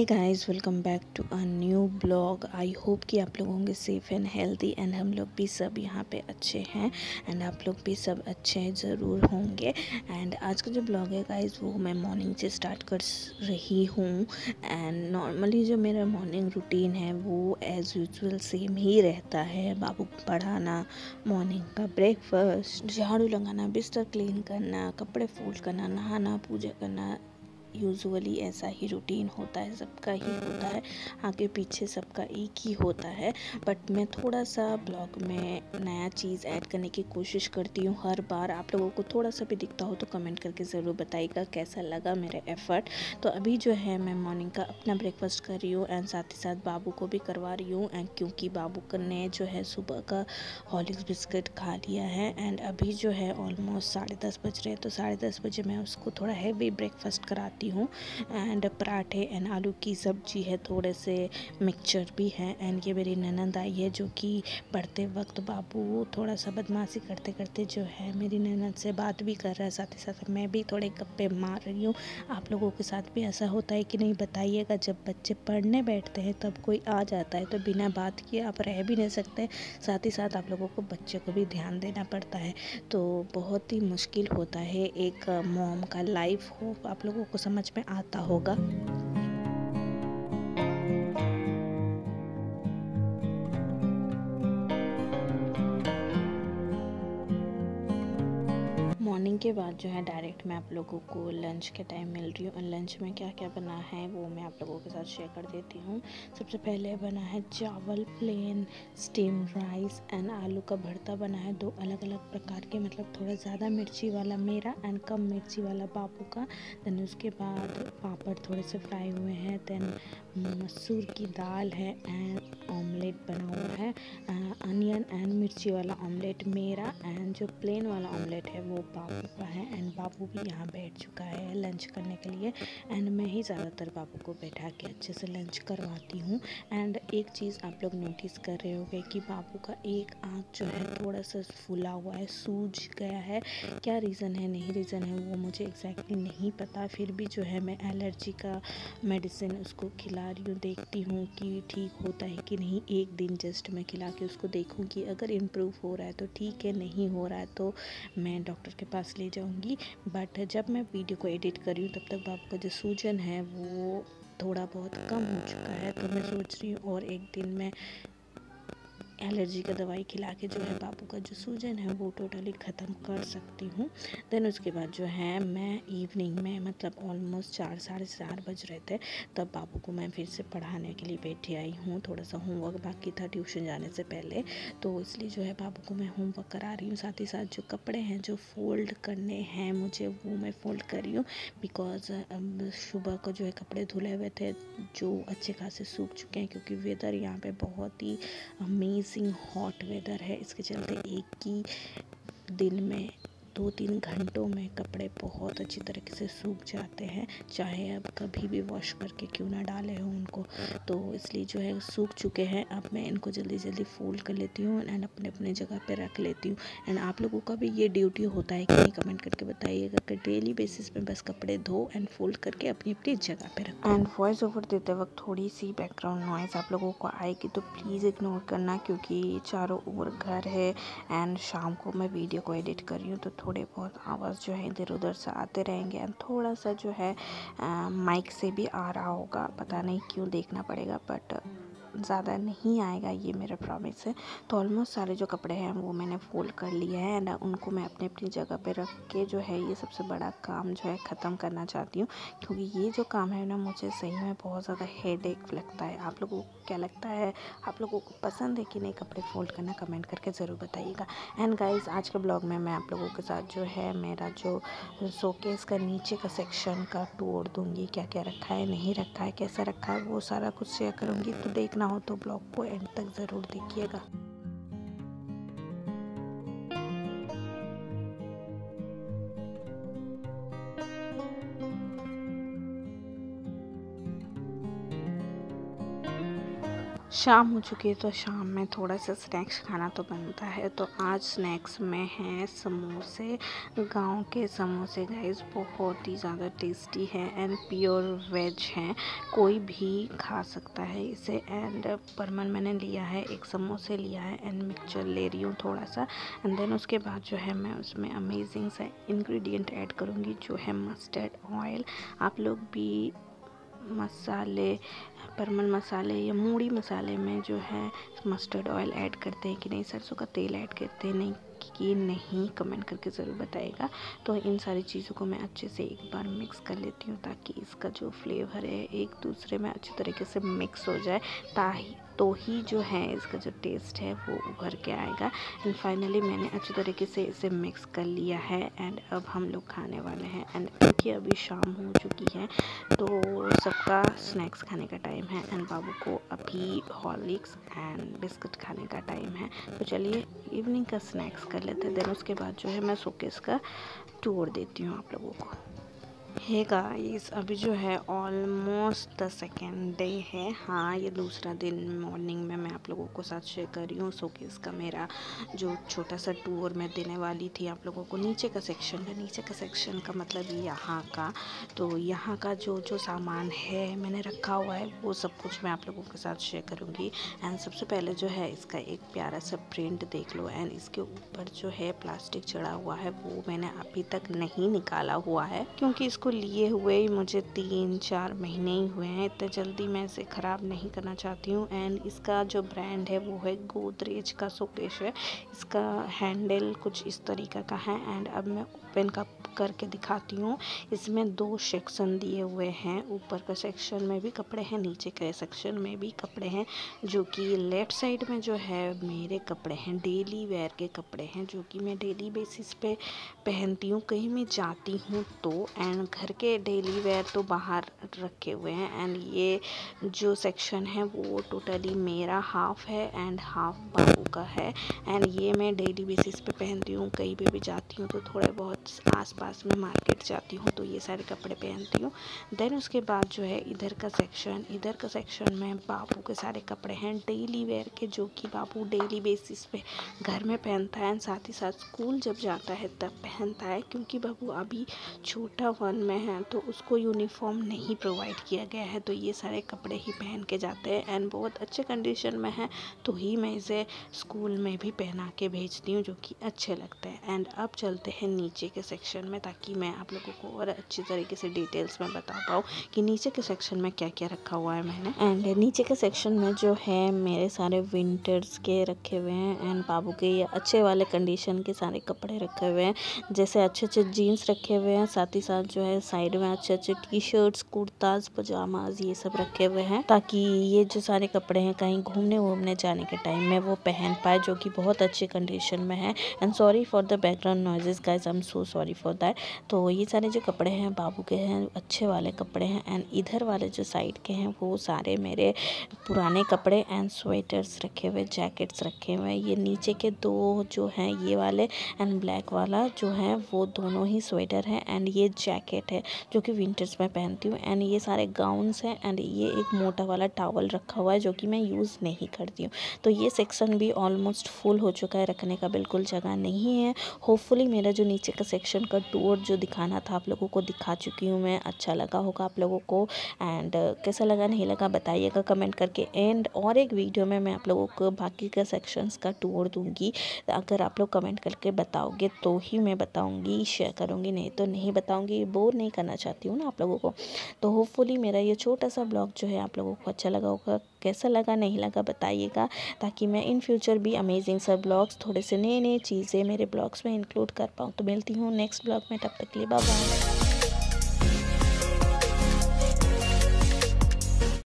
Hey guys, welcome back to a new blog. I hope कि आप लोग होंगे सेफ़ एंड हेल्दी एंड हम लोग भी सब यहाँ पे अच्छे हैं एंड आप लोग भी सब अच्छे ज़रूर होंगे। एंड आज का जो ब्लॉग है गाइस वो मैं मॉर्निंग से स्टार्ट कर रही हूँ। एंड नॉर्मली जो मेरा मॉर्निंग रूटीन है वो एज़ यूजुअल सेम ही रहता है। बाबू को पढ़ाना, मॉर्निंग का ब्रेकफास्ट, झाड़ू लगाना, बिस्तर क्लीन करना, कपड़े फोल्ड करना, नहाना, पूजा करना, यूजुअली ऐसा ही रूटीन होता है, सबका ही होता है, आगे पीछे सबका एक ही होता है। बट मैं थोड़ा सा ब्लॉग में नया चीज़ ऐड करने की कोशिश करती हूँ हर बार। आप लोगों को थोड़ा सा भी दिखता हो तो कमेंट करके ज़रूर बताइएगा कैसा लगा मेरा एफ़र्ट। तो अभी जो है मैं मॉर्निंग का अपना ब्रेकफास्ट कर रही हूँ एंड साथ ही साथ बाबू को भी करवा रही हूँ। एंड क्योंकि बाबू ने जो है सुबह का हॉर्लिक्स बिस्किट खा लिया है एंड अभी जो है ऑलमोस्ट 10:30 बज रहे हैं, तो 10:30 बजे मैं उसको थोड़ा हैवी ब्रेकफास्ट कराती हूँ। एंड पराठे एंड आलू की सब्जी है, थोड़े से मिक्सचर भी है। एंड ये मेरी ननद आई है जो कि पढ़ते वक्त बाबू थोड़ा सा बदमाशी करते करते जो है मेरी ननद से बात भी कर रहा है, साथ ही साथ मैं भी थोड़े गप्पे मार रही हूँ। आप लोगों के साथ भी ऐसा होता है कि नहीं बताइएगा। जब बच्चे पढ़ने बैठते हैं तब कोई आ जाता है तो बिना बात किए आप रह भी नहीं सकते, साथ ही साथ आप लोगों को बच्चे को भी ध्यान देना पड़ता है। तो बहुत ही मुश्किल होता है एक मॉम का लाइफ। हो आप लोगों को समझ में आता होगा। मॉर्निंग के बाद जो है डायरेक्ट मैं आप लोगों को लंच के टाइम मिल रही हूँ। लंच में क्या क्या बना है वो मैं आप लोगों के साथ शेयर कर देती हूँ। सबसे पहले बना है चावल, प्लेन स्टीम राइस एंड आलू का भरता बना है, दो अलग अलग प्रकार के, मतलब थोड़ा ज़्यादा मिर्ची वाला मेरा एंड कम मिर्ची वाला बाबू का। दैन उसके बाद पापड़ थोड़े से फ्राई हुए हैं, दैन मसूर की दाल है एंड ऑमलेट बना हुआ है, अनियन एंड मिर्ची वाला ऑमलेट मेरा एंड जो प्लेन वाला ऑमलेट है वो बाबू का है। एंड बाबू भी यहाँ बैठ चुका है लंच करने के लिए एंड मैं ही ज़्यादातर बाबू को बैठा के अच्छे से लंच करवाती हूँ। एंड एक चीज़ आप लोग नोटिस कर रहे होंगे कि बाबू का एक आँख जो है थोड़ा सा फूला हुआ है, सूज गया है। क्या रीज़न है नहीं रीज़न है वो मुझे एग्जैक्टली नहीं पता, फिर भी जो है मैं एलर्जी का मेडिसिन उसको खिला रही हूँ, देखती हूँ कि ठीक होता है कि नहीं। एक दिन जस्ट मैं खिला के उसको देखूँ कि अगर इम्प्रूव हो रहा है तो ठीक है, नहीं हो रहा है तो मैं डॉक्टर के पास ले जाऊंगी। बट जब मैं वीडियो को एडिट कर रही हूँ तब तक बाबू का जो सूजन है वो थोड़ा बहुत कम हो चुका है। तो मैं सोच रही हूँ और एक दिन मैं एलर्जी का दवाई खिला के जो है बाबू का जो सूजन है वो टोटली ख़त्म कर सकती हूँ। देन उसके बाद जो है मैं इवनिंग में, मतलब ऑलमोस्ट 4-4:30 बज रहे थे तब बाबू को मैं फिर से पढ़ाने के लिए बैठी आई हूँ। थोड़ा सा होमवर्क बाकी था ट्यूशन जाने से पहले, तो इसलिए जो है बाबू को मैं होमवर्क करा रही हूँ। साथ ही साथ जो कपड़े हैं जो फ़ोल्ड करने हैं मुझे वो मैं फ़ोल्ड कर रही हूँ, बिकॉज़ अब सुबह को जो है कपड़े धुले हुए थे जो अच्छे खासे सूख चुके हैं, क्योंकि वेदर यहाँ पर बहुत ही अमेज हॉट वेदर है। इसके चलते एक ही दिन में 2-3 घंटों में कपड़े बहुत अच्छी तरीके से सूख जाते हैं, चाहे अब कभी भी वॉश करके क्यों ना डाले हो उनको। तो इसलिए जो है सूख चुके हैं, अब मैं इनको जल्दी जल्दी फोल्ड कर लेती हूँ एंड अपने अपने जगह पे रख लेती हूँ। एंड आप लोगों का भी ये ड्यूटी होता है कि नहीं, कमेंट करके बताइएगा कि डेली बेसिस पे बस कपड़े धो एंड फोल्ड करके अपनी अपनी जगह पे रख। एंड वॉइस ओवर देते वक्त थोड़ी सी बैकग्राउंड नॉइज़ आप लोगों को आएगी तो प्लीज़ इग्नोर करना, क्योंकि चारों ओर घर है एंड शाम को मैं वीडियो को एडिट कर रही हूँ तो थोड़े बहुत आवाज़ जो है इधर उधर से आते रहेंगे एंड थोड़ा सा जो है माइक से भी आ रहा होगा, पता नहीं क्यों, देखना पड़ेगा, बट ज़्यादा नहीं आएगा ये मेरा प्रॉमिस है। तो ऑलमोस्ट सारे जो कपड़े हैं वो मैंने फोल्ड कर लिए हैं एंड उनको मैं अपनी अपनी जगह पे रख के जो है ये सबसे बड़ा काम जो है ख़त्म करना चाहती हूँ, क्योंकि ये जो काम है ना मुझे सही में बहुत ज़्यादा हेडेक लगता है। आप लोगों को क्या लगता है, आप लोगों को पसंद है कि नहीं कपड़े फोल्ड करना, कमेंट करके ज़रूर बताइएगा। एंड गाइज़, आज के ब्लॉग में मैं आप लोगों के साथ जो है मेरा जो शोकेस का नीचे का सेक्शन का टूर दूँगी, क्या क्या रखा है, नहीं रखा है, कैसा रखा है, वो सारा कुछ शेयर करूँगी। तो देखना ना हो तो ब्लॉग को एंड तक ज़रूर देखिएगा। शाम हो चुकी है तो शाम में थोड़ा सा स्नैक्स खाना तो बनता है। तो आज स्नैक्स में हैं समोसे, गांव के समोसे गाइस बहुत ही ज़्यादा टेस्टी हैं एंड प्योर वेज हैं, कोई भी खा सकता है इसे। एंड परमन मैंने लिया है, एक समोसे लिया है एंड मिक्सचर ले रही हूँ थोड़ा सा। एंड देन उसके बाद जो है मैं उसमें अमेजिंग सा इंग्रेडिएंट ऐड करूँगी जो है मस्टर्ड ऑयल। आप लोग भी मसाले, परमल मसाले या मूड़ी मसाले में जो है मस्टर्ड ऑयल ऐड करते हैं कि नहीं, सरसों का तेल ऐड करते हैं नहीं कि नहीं, कमेंट करके ज़रूर बताएगा। तो इन सारी चीज़ों को मैं अच्छे से एक बार मिक्स कर लेती हूँ ताकि इसका जो फ्लेवर है एक दूसरे में अच्छे तरीके से मिक्स हो जाए, ताकि तो ही जो है इसका जो टेस्ट है वो उभर के आएगा। एंड फाइनली मैंने अच्छे तरीके से इसे मिक्स कर लिया है एंड अब हम लोग खाने वाले हैं। एंड क्योंकि अभी शाम हो चुकी है तो सबका स्नैक्स खाने का टाइम है एंड बाबू को अभी हॉर्लिक्स एंड बिस्किट खाने का टाइम है। तो चलिए इवनिंग का स्नैक्स कर लेते हैं। देन उसके बाद जो है मैं सोकेश का टूर देती हूँ आप लोगों को। हे गाइस, अभी जो है ऑलमोस्ट द सेकेंड डे है। हाँ, ये दूसरा दिन मॉर्निंग में मैं आप लोगों को साथ शेयर कर रही हूँ सोकेश का मेरा जो छोटा सा टूर मैं देने वाली थी आप लोगों को। नीचे का सेक्शन का मतलब यहाँ का, तो यहाँ का जो सामान है मैंने रखा हुआ है वो सब कुछ मैं आप लोगों के साथ शेयर करूँगी। एंड सबसे पहले जो है इसका एक प्यारा सा प्रिंट देख लो। एंड इसके ऊपर जो है प्लास्टिक चढ़ा हुआ है वो मैंने अभी तक नहीं निकाला हुआ है क्योंकि इसको लिए हुए ही मुझे 3-4 महीने ही हुए हैं। इतने जल्दी मैं इसे ख़राब नहीं करना चाहती हूँ। एंड इसका जो ब्रांड है वो है गोदरेज का सोकेश है। इसका हैंडल कुछ इस तरीका का है। एंड अब मैं ओपन करके दिखाती हूँ। इसमें 2 सेक्शन दिए हुए हैं। ऊपर का सेक्शन में भी कपड़े हैं, नीचे के सेक्शन में भी कपड़े हैं, जो कि लेफ्ट साइड में जो है मेरे कपड़े हैं, डेली वेयर के कपड़े हैं जो कि मैं डेली बेसिस पे पहनती हूँ कहीं मैं जाती हूँ तो। एंड घर के डेली वेयर तो बाहर रखे हुए हैं। एंड ये जो सेक्शन है वो टोटली मेरा हाफ है एंड हाफ बाबू का है। एंड ये मैं डेली बेसिस पे पहनती हूँ, कहीं पे भी जाती हूँ तो थोड़े बहुत आसपास में मार्केट जाती हूँ तो ये सारे कपड़े पहनती हूँ। देन उसके बाद जो है इधर का सेक्शन में बाबू के सारे कपड़े हैं डेली वेयर के, जो कि बाबू डेली बेसिस पे घर में पहनता है एंड साथ ही साथ स्कूल जब जाता है तब पहनता है क्योंकि बाबू अभी छोटा में है तो उसको यूनिफॉर्म नहीं प्रोवाइड किया गया है तो ये सारे कपड़े ही पहन के जाते हैं। एंड बहुत अच्छे कंडीशन में है तो ही मैं इसे स्कूल में भी पहना के भेजती हूँ जो कि अच्छे लगते हैं। एंड अब चलते हैं नीचे के सेक्शन में ताकि मैं आप लोगों को और अच्छी तरीके से डिटेल्स में बता पाऊँ कि नीचे के सेक्शन में क्या क्या रखा हुआ है मैंने। एंड नीचे के सेक्शन में जो है मेरे सारे विंटर्स के रखे हुए हैं एंड बाबू के ये अच्छे वाले कंडीशन के सारे कपड़े रखे हुए हैं, जैसे अच्छे अच्छे जीन्स रखे हुए हैं, साथ ही साथ जो है साइड में अच्छे अच्छे टी शर्ट्स, कुर्ताज, पजामाज ये सब रखे हुए हैं ताकि ये जो सारे कपड़े हैं कहीं घूमने वूमने जाने के टाइम में वो पहन पाए, जो कि बहुत अच्छे कंडीशन में है। And sorry for the background noises guys, I am so sorry for that. तो ये सारे जो कपड़े हैं बाबू के हैं, अच्छे वाले कपड़े हैं। एंड इधर वाले जो साइड के हैं वो सारे मेरे पुराने कपड़े एंड स्वेटर्स रखे हुए, जैकेट्स रखे हुए। ये नीचे के 2 जो हैं ये वाले एंड ब्लैक वाला जो है वो दोनों ही स्वेटर है एंड ये जैकेट है जो कि विंटर्स में पहनती हूँ। एंड ये सारे गाउन्स हैं एंड ये एक मोटा वाला टॉवल रखा हुआ है जो कि मैं यूज़ नहीं करती हूँ। तो ये सेक्शन भी ऑलमोस्ट फुल हो चुका है, रखने का बिल्कुल जगह नहीं है। होपफुली मेरा जो नीचे का सेक्शन का टूर जो दिखाना था आप लोगों को दिखा चुकी हूँ मैं, अच्छा लगा होगा आप लोगों को। एंड कैसा लगा नहीं लगा बताइएगा कमेंट करके। एंड और एक वीडियो में मैं आप लोगों को बाकी के सेक्शंस का टूर दूँगी, अगर आप लोग कमेंट करके बताओगे तो ही मैं बताऊँगी, शेयर करूँगी, नहीं तो नहीं बताऊँगी। बोर नहीं करना चाहती हूँ ना आप लोगों को। तो होपफुली मेरा ये छोटा सा ब्लॉग जो है आप लोगों को अच्छा लगा होगा, कैसा लगा नहीं लगा बताइएगा ताकि मैं इन फ्यूचर भी अमेजिंग सा ब्लॉग्स, थोड़े से नए नए चीज़ें मेरे ब्लॉग्स में इंक्लूड कर पाऊँ। तो मिलती हूँ नेक्स्ट ब्लॉग में, तब तक के लिए बाय बाय।